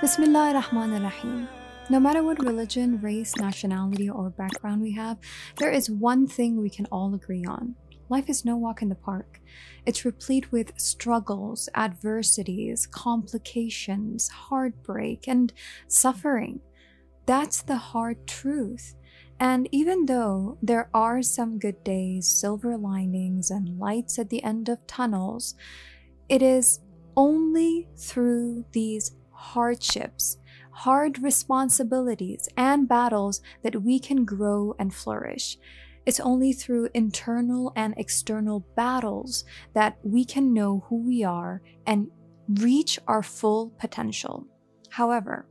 Bismillah al-Rahman al-Rahim. No matter what religion, race, nationality, or background we have, there is one thing we can all agree on. Life is no walk in the park. It's replete with struggles, adversities, complications, heartbreak, and suffering. That's the hard truth. And even though there are some good days, silver linings, and lights at the end of tunnels, it is only through these hardships, hard responsibilities, and battles that we can grow and flourish. It's only through internal and external battles that we can know who we are and reach our full potential. However,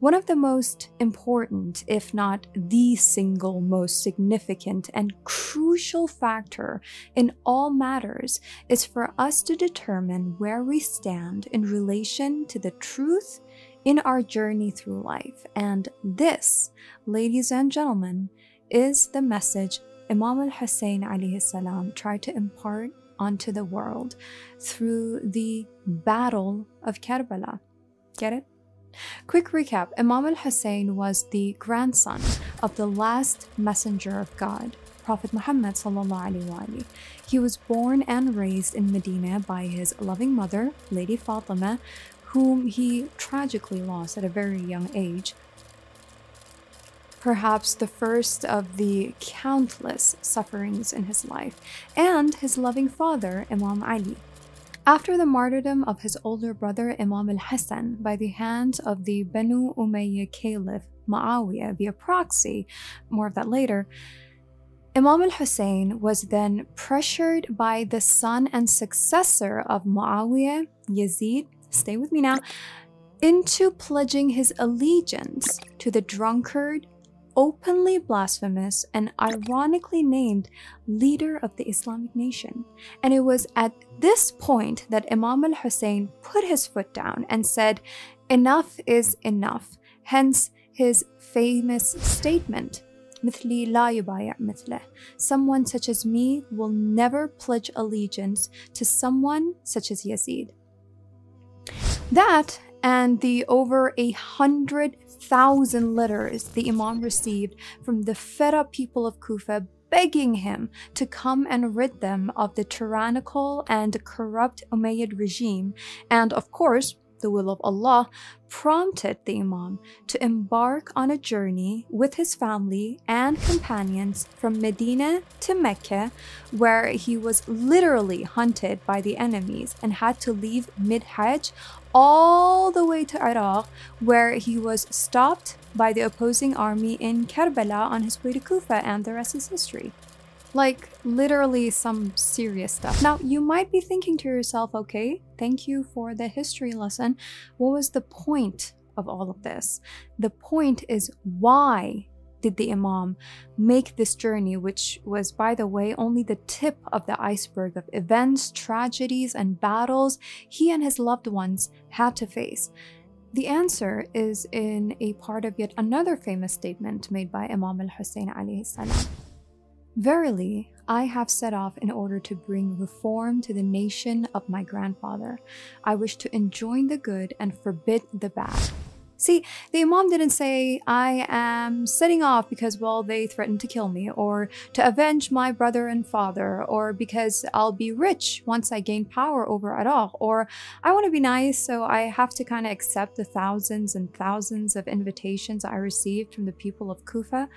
one of the most important, if not the single most significant and crucial factor in all matters is for us to determine where we stand in relation to the truth in our journey through life. And this, ladies and gentlemen, is the message Imam al-Husayn Alayhi Salaam tried to impart onto the world through the Battle of Karbala. Get it? Quick recap, Imam al-Husayn was the grandson of the last messenger of God, Prophet Muhammad ﷺ. He was born and raised in Medina by his loving mother, Lady Fatima, whom he tragically lost at a very young age. Perhaps the first of the countless sufferings in his life, and his loving father, Imam Ali. After the martyrdom of his older brother, Imam al-Hassan, by the hands of the Banu Umayyah Caliph, Muawiyah, via proxy, more of that later, Imam al-Husayn was then pressured by the son and successor of Muawiyah, Yazid, stay with me now, into pledging his allegiance to the drunkard, openly blasphemous and ironically named leader of the Islamic nation. And it was at this point that Imam al-Husayn put his foot down and said, "Enough is enough." Hence his famous statement, "Mithli la yubayat mithle." Someone such as me will never pledge allegiance to someone such as Yazid. That and the over 100,000 letters the Imam received from the fed-up people of Kufa begging him to come and rid them of the tyrannical and corrupt Umayyad regime, and of course, the will of Allah prompted the Imam to embark on a journey with his family and companions from Medina to Mecca, where he was literally hunted by the enemies and had to leave mid-Hajj all the way to Iraq, where he was stopped by the opposing army in Karbala on his way to Kufa, and the rest is history. Like, literally some serious stuff. Now, you might be thinking to yourself, okay, thank you for the history lesson. What was the point of all of this? The point is, why did the Imam make this journey, which was, by the way, only the tip of the iceberg of events, tragedies, and battles he and his loved ones had to face? The answer is in a part of yet another famous statement made by Imam al-Husayn alayhi salam. "Verily, I have set off in order to bring reform to the nation of my grandfather. I wish to enjoin the good and forbid the bad." See, the Imam didn't say, "I am setting off because, well, they threatened to kill me," or "to avenge my brother and father," or "because I'll be rich once I gain power over Iraq," or "I want to be nice, so I have to kind of accept the thousands and thousands of invitations I received from the people of Kufa."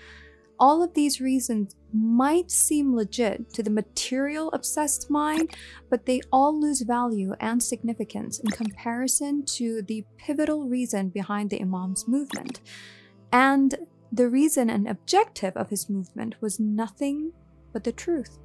All of these reasons might seem legit to the material-obsessed mind, but they all lose value and significance in comparison to the pivotal reason behind the Imam's movement. And the reason and objective of his movement was nothing but the truth,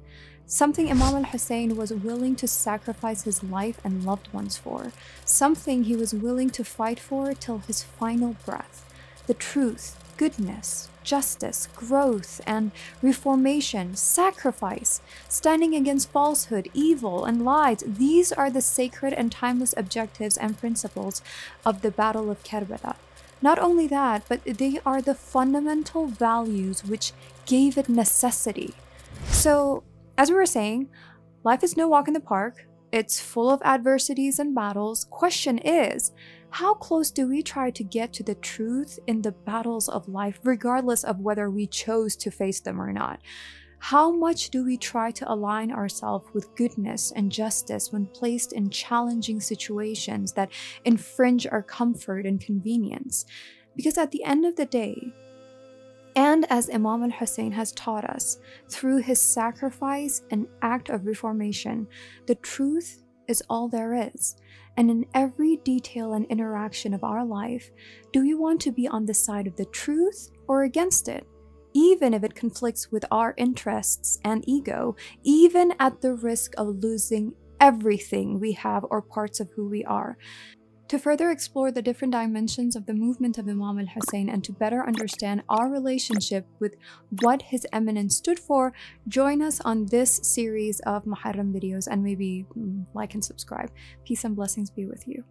something Imam al-Husayn was willing to sacrifice his life and loved ones for, something he was willing to fight for till his final breath. The truth, goodness, justice, growth, and reformation, sacrifice, standing against falsehood, evil, and lies. These are the sacred and timeless objectives and principles of the Battle of Karbala. Not only that, but they are the fundamental values which gave it necessity. So, as we were saying, life is no walk in the park. It's full of adversities and battles. Question is, how close do we try to get to the truth in the battles of life, regardless of whether we chose to face them or not? How much do we try to align ourselves with goodness and justice when placed in challenging situations that infringe our comfort and convenience? Because at the end of the day, and as Imam al-Husayn has taught us, through his sacrifice and act of reformation, the truth is all there is. And in every detail and interaction of our life, do we want to be on the side of the truth or against it, even if it conflicts with our interests and ego, even at the risk of losing everything we have or parts of who we are? To further explore the different dimensions of the movement of Imam al-Husayn and to better understand our relationship with what his eminence stood for, join us on this series of Muharram videos and maybe like and subscribe. Peace and blessings be with you.